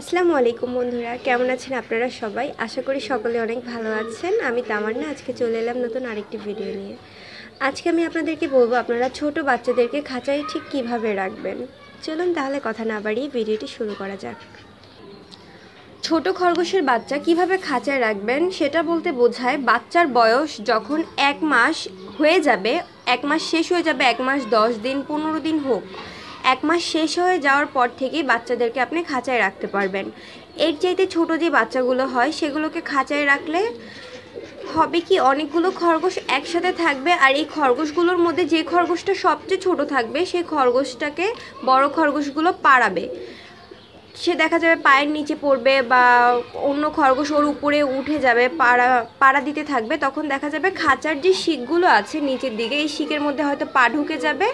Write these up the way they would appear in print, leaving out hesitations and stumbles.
আসসালামু আলাইকুম বন্ধুরা, কেমন আছেন আপনারা সবাই? আশা করি সকলে অনেক ভালো আছেন। আমি তামান্না, আজকে চলে এলাম নতুন আরেকটি ভিডিও নিয়ে। আজকে আমি আপনাদেরকে বলবো আপনারা ছোট বাচ্চাদেরকে খাঁচায় ঠিক কিভাবে রাখবেন। চলুন তাহলে কথা না বাড়িয়ে ভিডিওটি শুরু করা যাক। ছোট খরগোশের বাচ্চা কিভাবে খাঁচায় রাখবেন সেটা বলতে বোঝায় বাচ্চার বয়স যখন 1 মাস হয়ে যাবে, 1 মাস শেষ হয়ে যাবে, 1 মাস 10 দিন 15 দিন হোক, 1 মাস শেষ হয়ে যাওয়ার পর থেকেই বাচ্চাদেরকে আপনি খাঁচায় রাখতে পারবেন। এর চাইতে ছোটো যে বাচ্চাগুলো হয় সেগুলোকে খাঁচায় রাখলে হবে কি, অনেকগুলো খরগোশ একসাথে থাকবে, আর এই খরগোশগুলোর মধ্যে যে খরগোশটা সবচেয়ে ছোট থাকবে সেই খরগোশটাকে বড় খরগোশগুলো পাড়াবে। সে দেখা যাবে পায়ের নিচে পড়বে বা অন্য খরগোশ ওর উপরে উঠে যাবে, পাড়া দিতে থাকবে। তখন দেখা যাবে খাঁচার যে শিকগুলো আছে নিচের দিকে, এই শিকের মধ্যে হয়তো পা ঢুকে যাবে,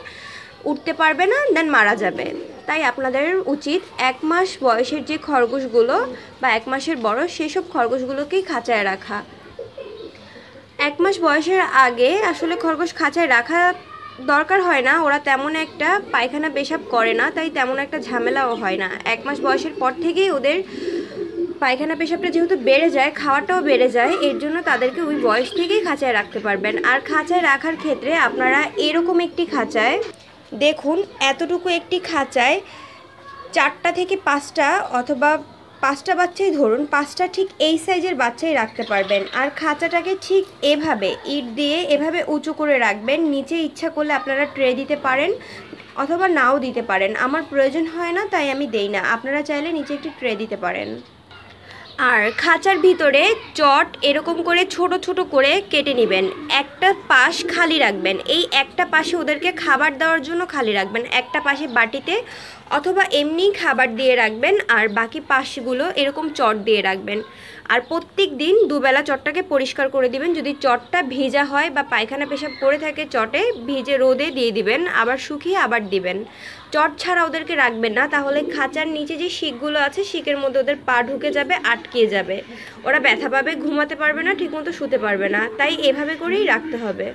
উঠতে পারবে না, দেন মারা যাবে। তাই আপনাদের উচিত 1 মাস বয়সের যে খরগোশগুলো বা 1 মাসের বড় সেসব খরগোশগুলোকেই খাঁচায় রাখা। 1 মাস বয়সের আগে আসলে খরগোশ খাঁচায় রাখা দরকার হয় না, ওরা তেমন একটা পায়খানা পেশাব করে না, তাই তেমন একটা ঝামেলাও হয় না। 1 মাস বয়সের পর থেকেই ওদের পায়খানা পেশাবটা যেহেতু বেড়ে যায়, খাওয়াটাও বেড়ে যায়, এর জন্য তাদেরকে ওই বয়স থেকেই খাঁচায় রাখতে পারবেন। আর খাঁচায় রাখার ক্ষেত্রে আপনারা এরকম একটি খাঁচায় দেখুন, এতটুকু একটি খাঁচায় 4টা থেকে 5টা অথবা 5টা বাচ্চাই ধরুন, 5টা ঠিক এই সাইজের বাচ্চাই রাখতে পারবেন। আর খাঁচাটাকে ঠিক এভাবে ইট দিয়ে এভাবে উঁচু করে রাখবেন। নিচে ইচ্ছা করলে আপনারা ট্রে দিতে পারেন অথবা নাও দিতে পারেন। আমার প্রয়োজন হয় না তাই আমি দেই না, আপনারা চাইলে নিচে একটি ট্রে দিতে পারেন। আর খাঁচার ভিতরে চট এরকম করে ছোট ছোট করে কেটে নেবেন, একটা পাশ খালি রাখবেন। এই একটা পাশে ওদেরকে খাবার দেওয়ার জন্য খালি রাখবেন, একটা পাশে বাটিতে অথবা এমনি খাবার দিয়ে রাখবেন, আর বাকি পাশগুলো এরকম চট দিয়ে রাখবেন। আর প্রত্যেক দিন দুবেলা চটটাকে পরিষ্কার করে দিবেন। যদি চটটা ভিজা হয় বা পায়খানা পেশাব করে থাকে চটে, ভিজে রোদে দিয়ে দিবেন, আবার শুকিয়ে আবার দিবেন। চট ছাড়া ওদেরকে রাখবেন না, তাহলে খাঁচার নিচে যে শিকগুলো আছে শিকের মধ্যে ওদের পা ঢুকে যাবে, আটকে যাবে, ওরা ব্যথা পাবে, ঘুমাতে পারবে না, ঠিকমতো শুতে পারবে না। তাই এভাবে করেই রাখতে হবে।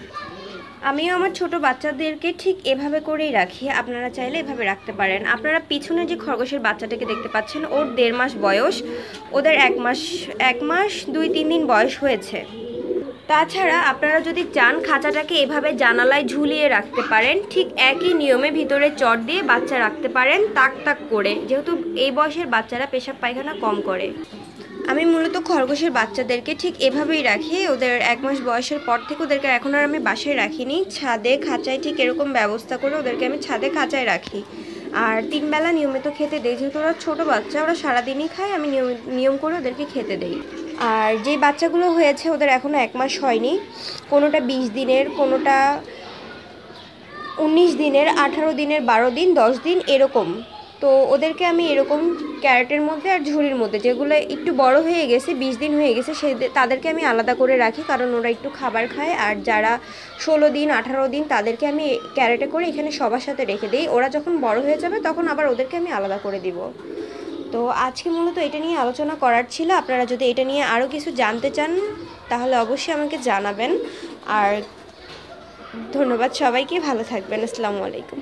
আমিও আমার ছোট বাচ্চাদেরকে ঠিক এভাবে করেই রাখি, আপনারা চাইলে এভাবে রাখতে পারেন। আপনারা পিছনে যে খরগোশের বাচ্চাটাকে দেখতে পাচ্ছেন, ওর 1.5 মাস বয়স, ওদের 1 মাস 2-3 দিন বয়স হয়েছে। তাছাড়া আপনারা যদি চান খাঁচাটাকে এভাবে জানালায় ঝুলিয়ে রাখতে পারেন, ঠিক একই নিয়মে ভিতরে চট দিয়ে বাচ্চা রাখতে পারেন তাক তাক করে, যেহেতু এই বয়সের বাচ্চারা পেশাব পায়খানা কম করে। আমি মূলত খরগোশের বাচ্চাদেরকে ঠিক এভাবেই রাখি, ওদের 1 মাস বয়সের পর থেকে ওদেরকে এখন আর আমি বাসায় রাখিনি, ছাদে খাঁচায় ঠিক এরকম ব্যবস্থা করে ওদেরকে আমি ছাদে খাঁচায় রাখি। আর 3 বেলা নিয়মিত খেতে দেই, যেহেতু ওরা ছোটো বাচ্চা, ওরা সারাদিনই খায়, আমি নিয়ম করে ওদেরকে খেতে দেই। আর যে বাচ্চাগুলো হয়েছে ওদের এখনও 1 মাস হয়নি, কোনোটা 20 দিনের, কোনোটা 19 দিনের, 18 দিনের, 12 দিন, 10 দিন এরকম। তো ওদেরকে আমি এরকম ক্যারেটের মধ্যে আর ঝুড়ির মধ্যে, যেগুলো একটু বড় হয়ে গেছে, 20 দিন হয়ে গেছে, তাদেরকে আমি আলাদা করে রাখি, কারণ ওরা একটু খাবার খায়। আর যারা 16 দিন, 18 দিন, তাদেরকে আমি ক্যারেটে করে এখানে সবার সাথে রেখে দিই। ওরা যখন বড় হয়ে যাবে তখন আবার ওদেরকে আমি আলাদা করে দিব। তো আজকে মূলত এটা নিয়ে আলোচনা করার ছিল। আপনারা যদি এটা নিয়ে আরও কিছু জানতে চান তাহলে অবশ্যই আমাকে জানাবেন। আর ধন্যবাদ সবাইকে, ভালো থাকবেন। আসসালামু আলাইকুম।